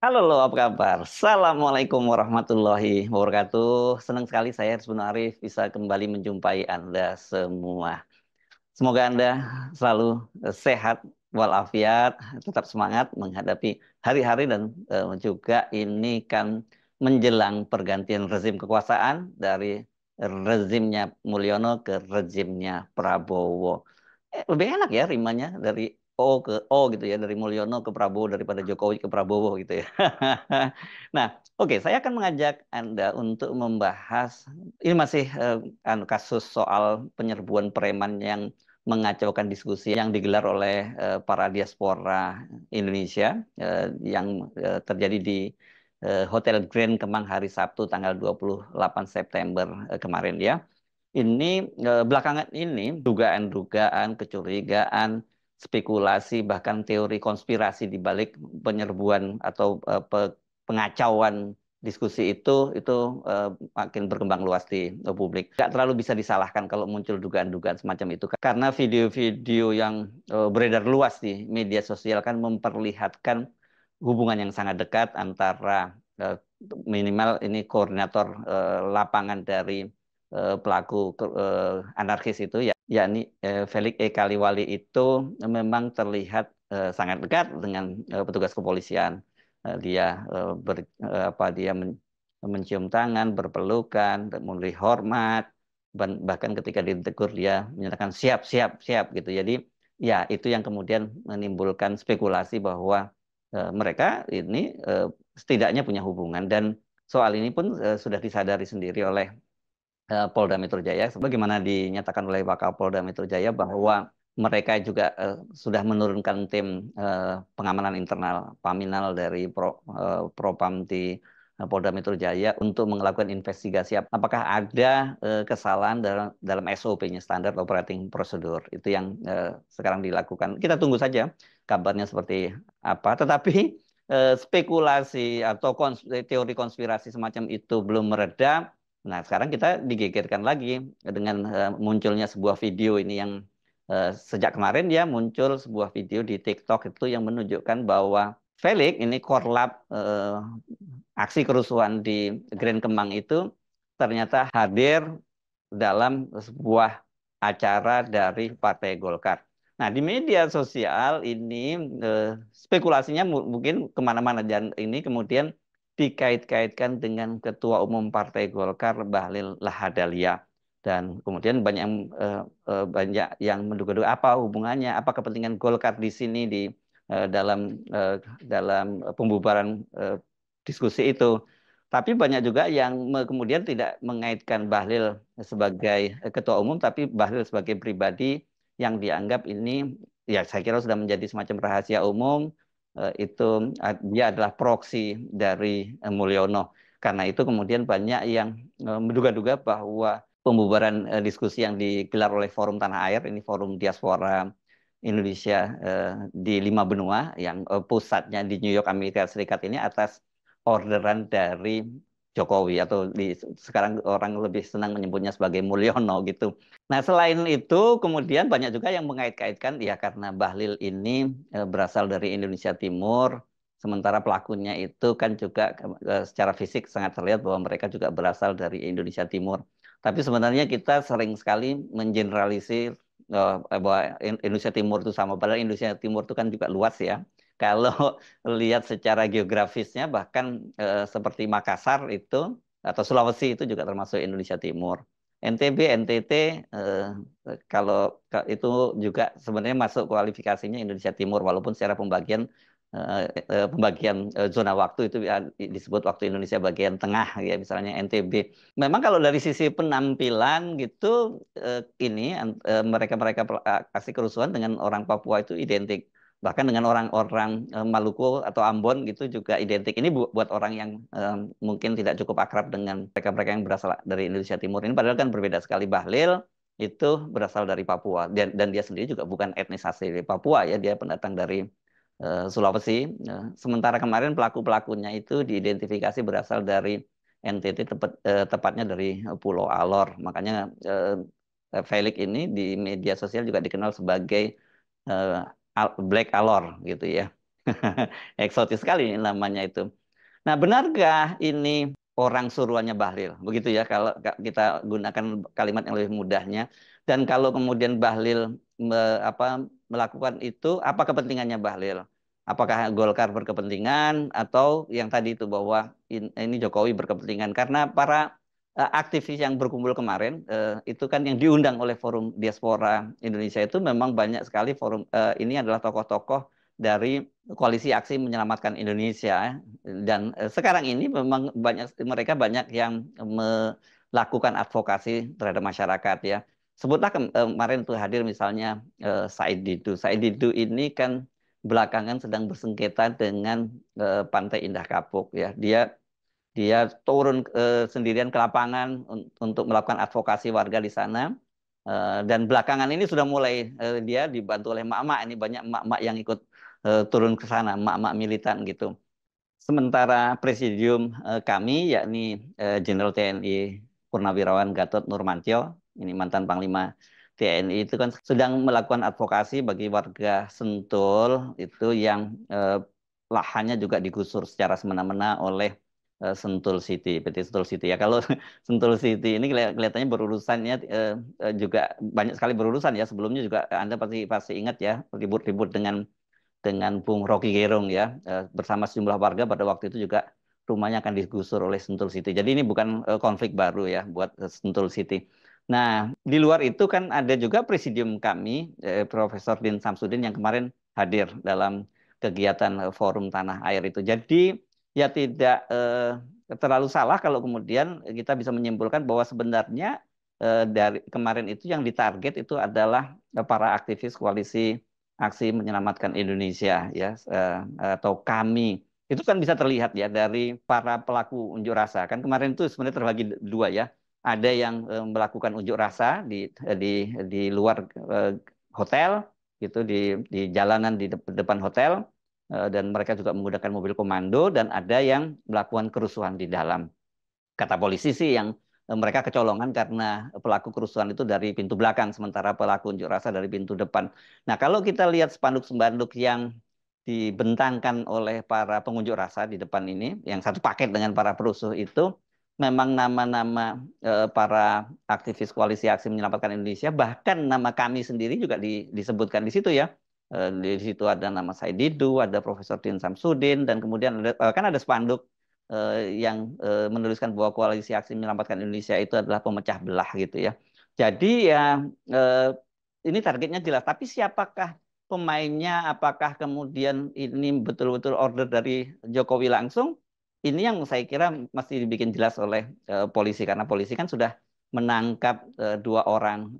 Halo, apa kabar? Assalamualaikum warahmatullahi wabarakatuh. Senang sekali saya Hersubeno Arief bisa kembali menjumpai Anda semua. Semoga Anda selalu sehat walafiat, tetap semangat menghadapi hari-hari dan juga ini kan menjelang pergantian rezim kekuasaan dari rezimnya Mulyono ke rezimnya Prabowo. Lebih enak ya rimanya dari O ke O gitu ya, dari Mulyono ke Prabowo daripada Jokowi ke Prabowo gitu ya. Nah, oke, saya akan mengajak Anda untuk membahas ini masih kasus soal penyerbuan preman yang mengacaukan diskusi yang digelar oleh para diaspora Indonesia yang terjadi di Hotel Grand Kemang hari Sabtu tanggal 28 September kemarin ya. Ini belakangan ini dugaan-dugaan, kecurigaan, spekulasi, bahkan teori konspirasi di balik penyerbuan atau pengacauan diskusi itu makin berkembang luas di publik. Nggak terlalu bisa disalahkan kalau muncul dugaan-dugaan semacam itu. Karena video-video yang beredar luas di media sosial kan memperlihatkan hubungan yang sangat dekat antara minimal ini koordinator lapangan dari pelaku anarkis itu ya, yakni Felix E. Kaliwali itu memang terlihat sangat dekat dengan petugas kepolisian. Dia mencium tangan, berpelukan, memberi hormat, bahkan ketika ditegur dia menyatakan siap, siap, siap gitu. Jadi ya itu yang kemudian menimbulkan spekulasi bahwa mereka ini setidaknya punya hubungan, dan soal ini pun sudah disadari sendiri oleh Polda Metro Jaya, sebagaimana dinyatakan oleh Wakapolda Metro Jaya bahwa mereka juga sudah menurunkan tim pengamanan internal Paminal dari Propam di Polda Metro Jaya untuk melakukan investigasi apakah ada kesalahan dalam SOP-nya, standar operating procedure. Itu yang sekarang dilakukan. Kita tunggu saja kabarnya seperti apa, tetapi spekulasi atau teori konspirasi semacam itu belum mereda. Nah, sekarang kita digegerkan lagi dengan munculnya sebuah video ini yang sejak kemarin ya muncul sebuah video di TikTok itu yang menunjukkan bahwa Felix ini korlap aksi kerusuhan di Grand Kemang itu ternyata hadir dalam sebuah acara dari Partai Golkar. Nah, di media sosial ini spekulasinya mungkin kemana-mana, dan ini kemudian dikait-kaitkan dengan Ketua Umum Partai Golkar Bahlil Lahadalia, dan kemudian banyak yang menduga-duga apa hubungannya, apa kepentingan Golkar di sini di dalam pembubaran diskusi itu. Tapi banyak juga yang kemudian tidak mengaitkan Bahlil sebagai Ketua Umum, tapi Bahlil sebagai pribadi yang dianggap ini, ya saya kira sudah menjadi semacam rahasia umum, itu dia adalah proksi dari Mulyono. Karena itu kemudian banyak yang menduga-duga bahwa pembubaran diskusi yang digelar oleh Forum Tanah Air, ini Forum Diaspora Indonesia di 5 benua, yang pusatnya di New York, Amerika Serikat ini atas orderan dari Jokowi, atau sekarang orang lebih senang menyebutnya sebagai Mulyono gitu. Nah, selain itu kemudian banyak juga yang mengait-kaitkan ya karena Bahlil ini berasal dari Indonesia Timur, sementara pelakunya itu kan juga secara fisik sangat terlihat bahwa mereka juga berasal dari Indonesia Timur. Tapi sebenarnya kita sering sekali mengeneralisir bahwa Indonesia Timur itu sama, padahal Indonesia Timur itu kan juga luas ya. Kalau lihat secara geografisnya, bahkan seperti Makassar itu atau Sulawesi itu juga termasuk Indonesia Timur. NTB, NTT kalau itu juga sebenarnya masuk kualifikasinya Indonesia Timur, walaupun secara pembagian zona waktu itu disebut waktu Indonesia bagian tengah ya, misalnya NTB. Memang kalau dari sisi penampilan gitu ini mereka-mereka aksi kerusuhan dengan orang Papua itu identik. Bahkan dengan orang-orang Maluku atau Ambon gitu juga identik. Ini buat orang yang mungkin tidak cukup akrab dengan mereka-mereka yang berasal dari Indonesia Timur ini. Padahal kan berbeda sekali. Bahlil itu berasal dari Papua. Dan dia sendiri juga bukan etnis asli dari Papua ya. Dia pendatang dari Sulawesi. Sementara kemarin pelaku-pelakunya itu diidentifikasi berasal dari NTT, tepatnya dari Pulau Alor. Makanya Felix ini di media sosial juga dikenal sebagai Black Alor gitu ya. Eksotis sekali namanya itu. Nah, benarkah ini orang suruhannya Bahlil? Begitu ya, kalau kita gunakan kalimat yang lebih mudahnya. Dan kalau kemudian Bahlil melakukan itu, apa kepentingannya Bahlil? Apakah Golkar berkepentingan atau yang tadi itu bahwa ini Jokowi berkepentingan? Karena para aktivis yang berkumpul kemarin, itu kan yang diundang oleh Forum Diaspora Indonesia itu memang banyak sekali forum ini adalah tokoh-tokoh dari Koalisi Aksi Menyelamatkan Indonesia, dan sekarang ini memang mereka banyak yang melakukan advokasi terhadap masyarakat ya. Sebutlah kemarin tuh hadir misalnya Said Didu. Said Didu ini kan belakangan sedang bersengketa dengan Pantai Indah Kapuk ya. Dia turun sendirian ke lapangan untuk melakukan advokasi warga di sana. Dan belakangan ini sudah mulai dia dibantu oleh emak-emak, ini banyak emak-emak yang ikut turun ke sana, emak-emak militan gitu. Sementara presidium kami, yakni Jenderal TNI Purnawirawan Gatot Nurmantyo, ini mantan Panglima TNI, itu kan sedang melakukan advokasi bagi warga Sentul itu yang lahannya juga digusur secara semena-mena oleh Sentul City, PT Sentul City ya. Kalau Sentul City ini kelihatannya berurusannya juga banyak sekali berurusan ya. Sebelumnya juga Anda pasti ingat ya, ribut-ribut dengan Bung Rocky Gerung ya, bersama sejumlah warga pada waktu itu juga rumahnya akan digusur oleh Sentul City. Jadi ini bukan konflik baru ya buat Sentul City. Nah, di luar itu kan ada juga presidium kami, Profesor Din Samsudin yang kemarin hadir dalam kegiatan Forum Tanah Air itu. Jadi ya tidak terlalu salah kalau kemudian kita bisa menyimpulkan bahwa sebenarnya dari kemarin itu yang ditarget itu adalah para aktivis Koalisi Aksi Menyelamatkan Indonesia ya, atau kami. Itu kan bisa terlihat ya dari para pelaku unjuk rasa. Kan kemarin itu sebenarnya terbagi dua ya. Ada yang melakukan unjuk rasa di luar hotel gitu, di jalanan di depan hotel, dan mereka juga menggunakan mobil komando, dan ada yang melakukan kerusuhan di dalam. Kata polisi sih yang mereka kecolongan karena pelaku kerusuhan itu dari pintu belakang, sementara pelaku unjuk rasa dari pintu depan. Nah, kalau kita lihat spanduk-spanduk yang dibentangkan oleh para pengunjuk rasa di depan ini, yang satu paket dengan para perusuh itu, memang nama-nama para aktivis Koalisi Aksi Menyelamatkan Indonesia, bahkan nama kami sendiri juga disebutkan di situ ya. Di situ ada nama Said Didu, ada Profesor Din Samsudin, dan kemudian kan ada spanduk yang menuliskan bahwa Koalisi Aksi Menyelamatkan Indonesia itu adalah pemecah belah gitu ya. Jadi ya ini targetnya jelas, tapi siapakah pemainnya, apakah kemudian ini betul-betul order dari Jokowi langsung, ini yang saya kira masih dibikin jelas oleh polisi, karena polisi kan sudah menangkap dua orang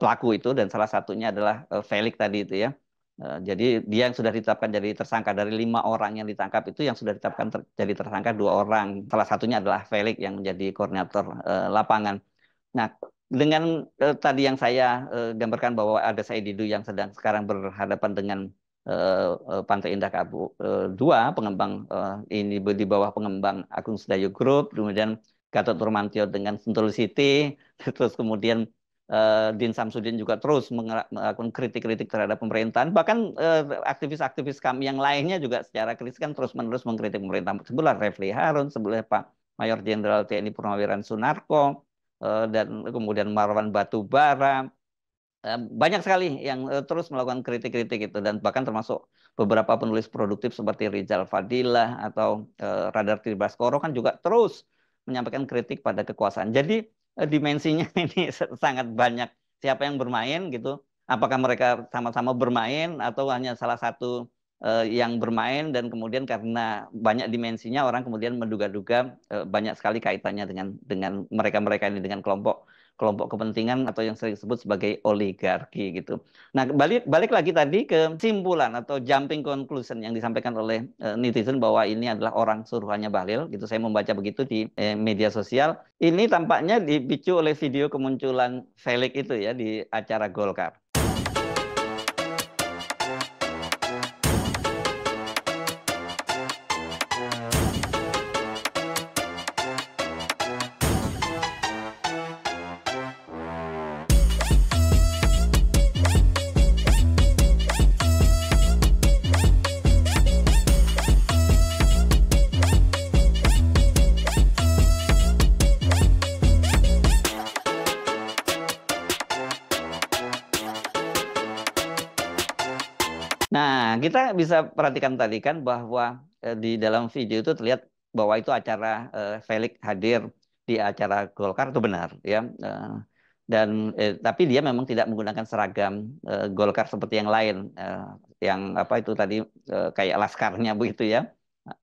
pelaku itu, dan salah satunya adalah Felix tadi itu ya. Jadi dia yang sudah ditetapkan jadi tersangka. Dari 5 orang yang ditangkap itu yang sudah ditetapkan jadi tersangka 2 orang. Salah satunya adalah Felix yang menjadi koordinator lapangan. Nah, dengan tadi yang saya gambarkan bahwa ada Said Didu yang sedang sekarang berhadapan dengan Pantai Indah Kapuk 2, pengembang ini di bawah pengembang Agung Sedayu Group, kemudian Gatot Nurmantyo dengan Sentul City, terus kemudian Din Samsudin juga terus melakukan kritik-kritik terhadap pemerintahan. Bahkan aktivis-aktivis kami yang lainnya juga secara kritis kan terus-menerus mengkritik pemerintah. Sebelah Refli Harun, sebelah Pak Mayor Jenderal TNI Purnawirawan Sunarko, dan kemudian Marwan Batubara. Banyak sekali yang terus melakukan kritik-kritik itu, dan bahkan termasuk beberapa penulis produktif seperti Rizal Fadilah atau Radar Tiribaskoro kan juga terus menyampaikan kritik pada kekuasaan. Jadi dimensinya ini sangat banyak. Siapa yang bermain gitu? Apakah mereka sama-sama bermain atau hanya salah satu yang bermain, dan kemudian karena banyak dimensinya orang kemudian menduga-duga banyak sekali kaitannya dengan mereka-mereka ini, dengan kelompok kepentingan atau yang sering disebut sebagai oligarki gitu. Nah, balik lagi tadi ke simpulan atau jumping conclusion yang disampaikan oleh netizen bahwa ini adalah orang suruhannya Bahlil gitu. Saya membaca begitu di media sosial. Ini tampaknya dipicu oleh video kemunculan Felix itu ya di acara Golkar. kita bisa perhatikan tadi kan bahwa di dalam video itu terlihat bahwa itu acara Felix hadir di acara Golkar, itu benar ya. Tapi dia memang tidak menggunakan seragam Golkar seperti yang lain, yang apa itu tadi kayak laskarnya begitu ya.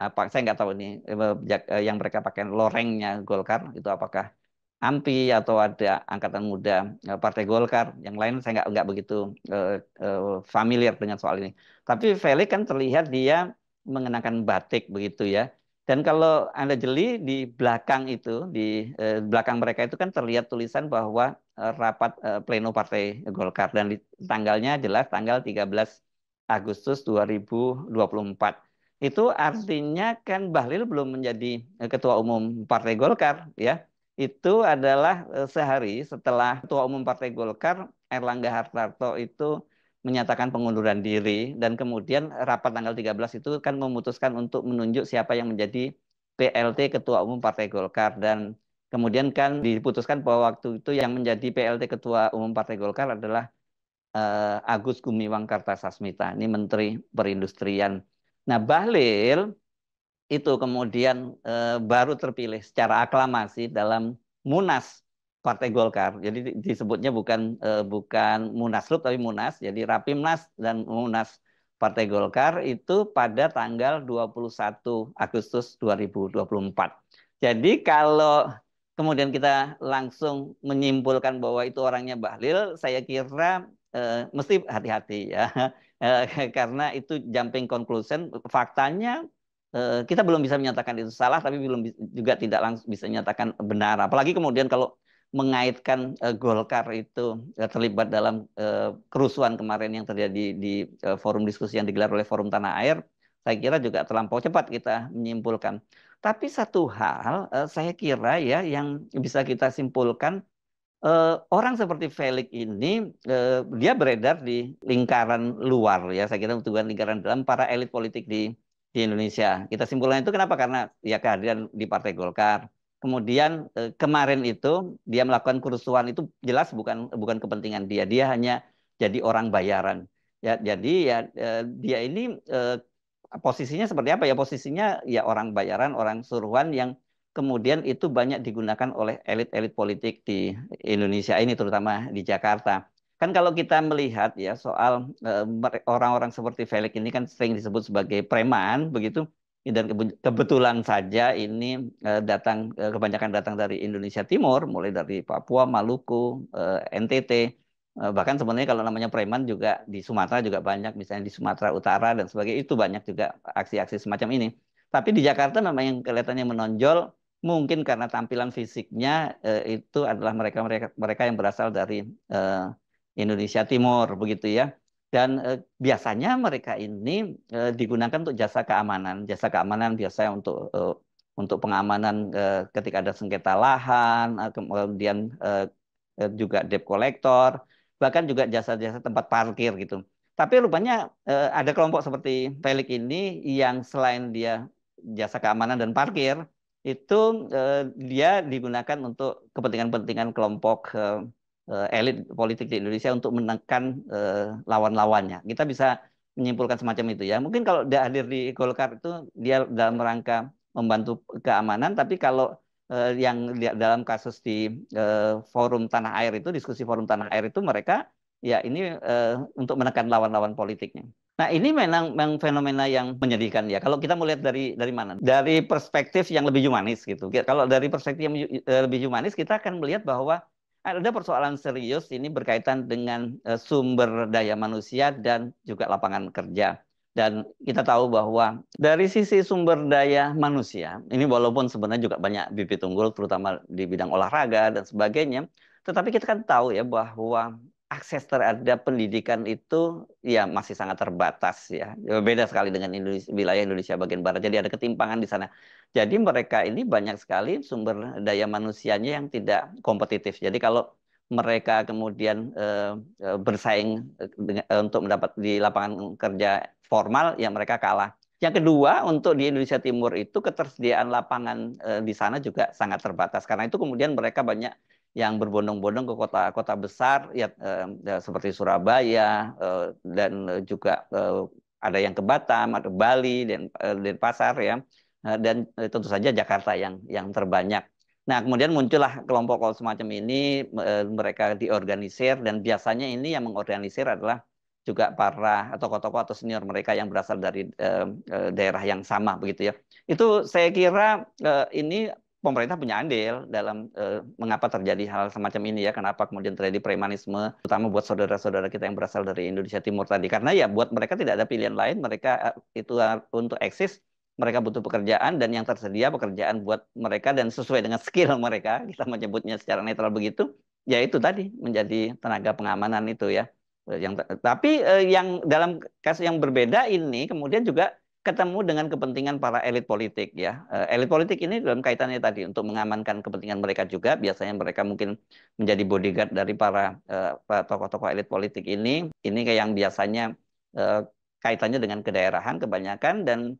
Apa saya nggak tahu nih yang mereka pakai lorengnya Golkar itu apakah AMPI atau ada Angkatan Muda Partai Golkar, yang lain saya nggak begitu familiar dengan soal ini. Tapi Felix kan terlihat dia mengenakan batik begitu ya. Dan kalau Anda jeli di belakang itu, di belakang mereka itu kan terlihat tulisan bahwa rapat pleno Partai Golkar, dan tanggalnya jelas tanggal 13 Agustus 2024. Itu artinya kan Bahlil belum menjadi Ketua Umum Partai Golkar ya. Itu adalah sehari setelah Ketua Umum Partai Golkar Erlangga Hartarto itu menyatakan pengunduran diri, dan kemudian rapat tanggal 13 itu kan memutuskan untuk menunjuk siapa yang menjadi PLT Ketua Umum Partai Golkar, dan kemudian kan diputuskan bahwa waktu itu yang menjadi PLT Ketua Umum Partai Golkar adalah Agus Gumiwang Kartasasmita, ini Menteri Perindustrian. Nah, Bahlil itu kemudian baru terpilih secara aklamasi dalam Munas Partai Golkar. Jadi disebutnya bukan Munaslup tapi Munas. Jadi Rapimnas dan Munas Partai Golkar itu pada tanggal 21 Agustus 2024. Jadi kalau kemudian kita langsung menyimpulkan bahwa itu orangnya Bahlil, saya kira mesti hati-hati ya. Karena itu jumping conclusion, faktanya kita belum bisa menyatakan itu salah, tapi belum juga tidak langsung bisa menyatakan benar. Apalagi kemudian kalau mengaitkan Golkar itu terlibat dalam kerusuhan kemarin yang terjadi di forum diskusi yang digelar oleh Forum Tanah Air, saya kira juga terlampau cepat kita menyimpulkan. Tapi satu hal saya kira ya yang bisa kita simpulkan, orang seperti Felix ini dia beredar di lingkaran luar ya, saya kira bukan lingkaran dalam para elit politik di Indonesia. Kita simpulkan itu kenapa? Karena ya kehadiran di Partai Golkar. Kemudian kemarin itu dia melakukan kerusuhan itu jelas bukan kepentingan dia. Dia hanya jadi orang bayaran. Ya, jadi ya dia ini posisinya seperti apa ya? Posisinya ya orang bayaran, orang suruhan yang kemudian itu banyak digunakan oleh elit-elit politik di Indonesia ini, terutama di Jakarta. Kan kalau kita melihat ya soal orang-orang seperti Felix ini kan sering disebut sebagai preman begitu, dan kebetulan saja ini kebanyakan datang dari Indonesia Timur, mulai dari Papua, Maluku, NTT, bahkan sebenarnya kalau namanya preman juga di Sumatera juga banyak, misalnya di Sumatera Utara dan sebagainya, itu banyak juga aksi-aksi semacam ini. Tapi di Jakarta memang yang kelihatannya menonjol mungkin karena tampilan fisiknya itu adalah mereka yang berasal dari Indonesia Timur begitu ya, dan biasanya mereka ini digunakan untuk jasa keamanan biasanya untuk pengamanan ketika ada sengketa lahan, kemudian juga debt collector, bahkan juga jasa-jasa tempat parkir gitu. Tapi rupanya ada kelompok seperti Felix ini yang selain dia jasa keamanan dan parkir itu dia digunakan untuk kepentingan-kepentingan kelompok elit politik di Indonesia untuk menekan lawan-lawannya. Kita bisa menyimpulkan semacam itu ya. Mungkin kalau dia hadir di Golkar itu dia dalam rangka membantu keamanan, tapi kalau yang dalam kasus di Forum Tanah Air itu, diskusi Forum Tanah Air itu, mereka ya ini untuk menekan lawan-lawan politiknya. Nah, ini memang fenomena yang menyedihkan ya. Kalau kita melihat dari mana? Dari perspektif yang lebih humanis gitu. Kalau dari perspektif yang lebih humanis, kita akan melihat bahwa ada persoalan serius ini berkaitan dengan sumber daya manusia dan juga lapangan kerja. Dan kita tahu bahwa dari sisi sumber daya manusia, ini walaupun sebenarnya juga banyak bibit unggul, terutama di bidang olahraga dan sebagainya, tetapi kita kan tahu ya bahwa akses terhadap pendidikan itu ya masih sangat terbatas ya. Beda sekali dengan Indonesia, wilayah Indonesia bagian barat, jadi ada ketimpangan di sana. Jadi mereka ini banyak sekali sumber daya manusianya yang tidak kompetitif. Jadi kalau mereka kemudian bersaing untuk mendapat di lapangan kerja formal, ya mereka kalah. Yang kedua, untuk di Indonesia Timur itu ketersediaan lapangan di sana juga sangat terbatas. Karena itu kemudian mereka banyak yang berbondong-bondong ke kota-kota besar, ya seperti Surabaya dan juga ada yang ke Batam, ada Bali, Denpasar ya, dan tentu saja Jakarta yang terbanyak. Nah, kemudian muncullah kelompok semacam ini, mereka diorganisir, dan biasanya ini yang mengorganisir adalah juga para tokoh-tokoh atau senior mereka yang berasal dari daerah yang sama begitu ya. Itu saya kira ini pemerintah punya andil dalam mengapa terjadi hal semacam ini ya, kenapa kemudian terjadi premanisme, terutama buat saudara-saudara kita yang berasal dari Indonesia Timur tadi. Karena ya buat mereka tidak ada pilihan lain, mereka itu untuk eksis, mereka butuh pekerjaan, dan yang tersedia pekerjaan buat mereka dan sesuai dengan skill mereka, kita menyebutnya secara netral begitu, ya itu tadi menjadi tenaga pengamanan itu ya. Tapi yang dalam kasus yang berbeda ini kemudian juga ketemu dengan kepentingan para elit politik ya. Elit politik ini dalam kaitannya tadi untuk mengamankan kepentingan mereka juga, biasanya mereka mungkin menjadi bodyguard dari para tokoh-tokoh elit politik ini kayak yang biasanya kaitannya dengan kedaerahan kebanyakan, dan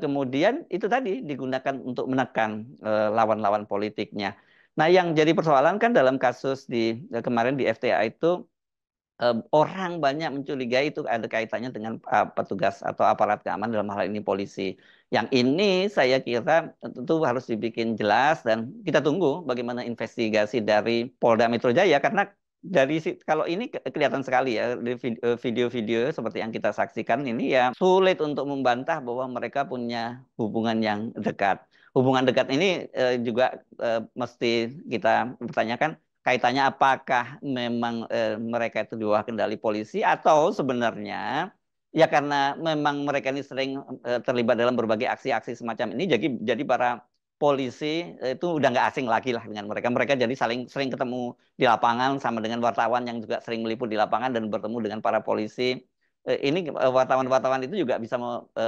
kemudian itu tadi digunakan untuk menekan lawan-lawan politiknya. Nah, yang jadi persoalan kan dalam kasus di kemarin di FTA itu, orang banyak mencurigai itu ada kaitannya dengan petugas atau aparat keamanan, dalam hal ini polisi. Yang ini saya kira tentu harus dibikin jelas, dan kita tunggu bagaimana investigasi dari Polda Metro Jaya, karena dari kalau ini kelihatan sekali ya video-video seperti yang kita saksikan ini ya, sulit untuk membantah bahwa mereka punya hubungan yang dekat. Hubungan dekat ini juga mesti kita pertanyakan kaitannya, apakah memang mereka itu di bawah kendali polisi, atau sebenarnya ya karena memang mereka ini sering terlibat dalam berbagai aksi-aksi semacam ini, jadi para polisi itu udah nggak asing lagi lah dengan mereka. Mereka jadi sering ketemu di lapangan, sama dengan wartawan yang juga sering meliput di lapangan dan bertemu dengan para polisi. Ini wartawan-wartawan itu juga bisa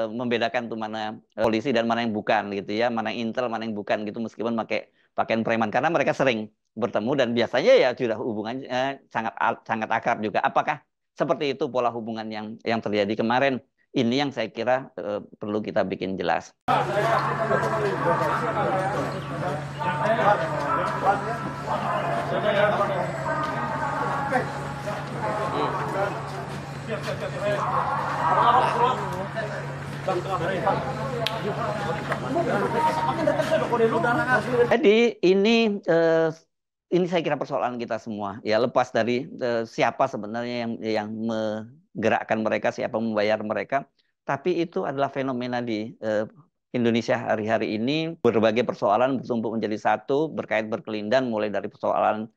membedakan tuh mana polisi dan mana yang bukan gitu ya, mana yang intel, mana yang bukan gitu, meskipun pakai pakaian preman, karena mereka sering bertemu dan biasanya ya sudah hubungannya sangat akrab juga. Apakah seperti itu pola hubungan yang terjadi kemarin? Ini yang saya kira perlu kita bikin jelas. Jadi ini saya kira persoalan kita semua ya, lepas dari siapa sebenarnya yang gerakkan mereka, siapa membayar mereka, tapi itu adalah fenomena di Indonesia hari-hari ini. Berbagai persoalan bertumpuk menjadi satu, berkait berkelindan, mulai dari persoalan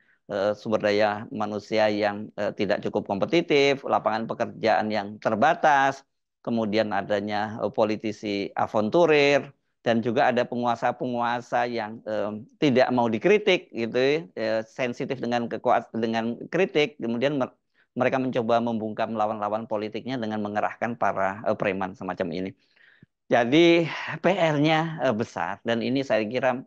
sumber daya manusia yang tidak cukup kompetitif, lapangan pekerjaan yang terbatas, kemudian adanya politisi avanturir, dan juga ada penguasa-penguasa yang tidak mau dikritik gitu, sensitif dengan kritik, kemudian mereka mencoba membungkam lawan-lawan politiknya dengan mengerahkan para preman semacam ini. Jadi PR-nya besar, dan ini saya kira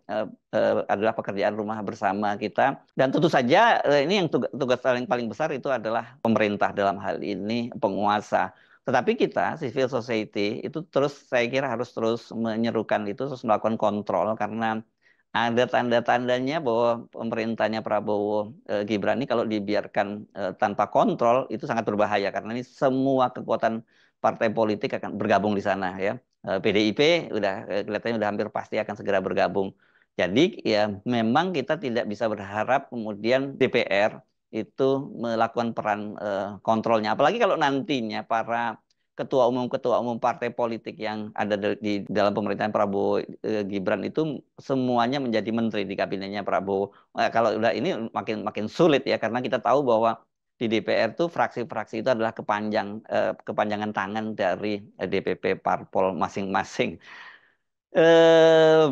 adalah pekerjaan rumah bersama kita. Dan tentu saja ini yang tugas paling besar itu adalah pemerintah dalam hal ini, penguasa. Tetapi kita, civil society, itu terus saya kira harus terus menyerukan itu, terus melakukan kontrol, karena ada tanda-tandanya bahwa pemerintahnya Prabowo Gibran ini kalau dibiarkan tanpa kontrol itu sangat berbahaya, karena ini semua kekuatan partai politik akan bergabung di sana ya. PDIP kelihatannya udah hampir pasti akan segera bergabung. Jadi ya memang kita tidak bisa berharap kemudian DPR itu melakukan peran kontrolnya, apalagi kalau nantinya para ketua umum partai politik yang ada di dalam pemerintahan Prabowo Gibran itu semuanya menjadi menteri di kabinetnya Prabowo. Kalau udah ini makin sulit ya, karena kita tahu bahwa di DPR tuh fraksi-fraksi itu adalah kepanjangan tangan dari DPP parpol masing-masing.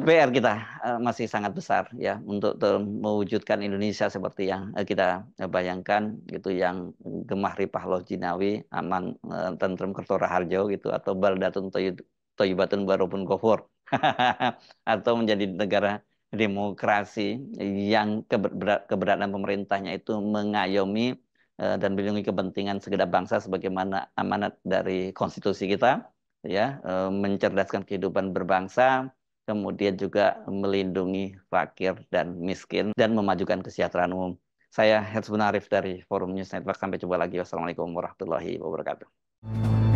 PR kita masih sangat besar ya untuk mewujudkan Indonesia seperti yang kita bayangkan gitu, yang gemah ripah loh jinawi, aman tentrem kertoraharjo gitu, atau baldatun toyibatun barupun kofur atau menjadi negara demokrasi yang keberadaan pemerintahnya itu mengayomi dan melindungi kepentingan segenap bangsa sebagaimana amanat dari konstitusi kita. Ya, mencerdaskan kehidupan berbangsa, kemudian juga melindungi fakir dan miskin, dan memajukan kesejahteraan umum. Saya Hersubeno Arief dari Forum News Network. Sampai jumpa lagi. Wassalamualaikum warahmatullahi wabarakatuh.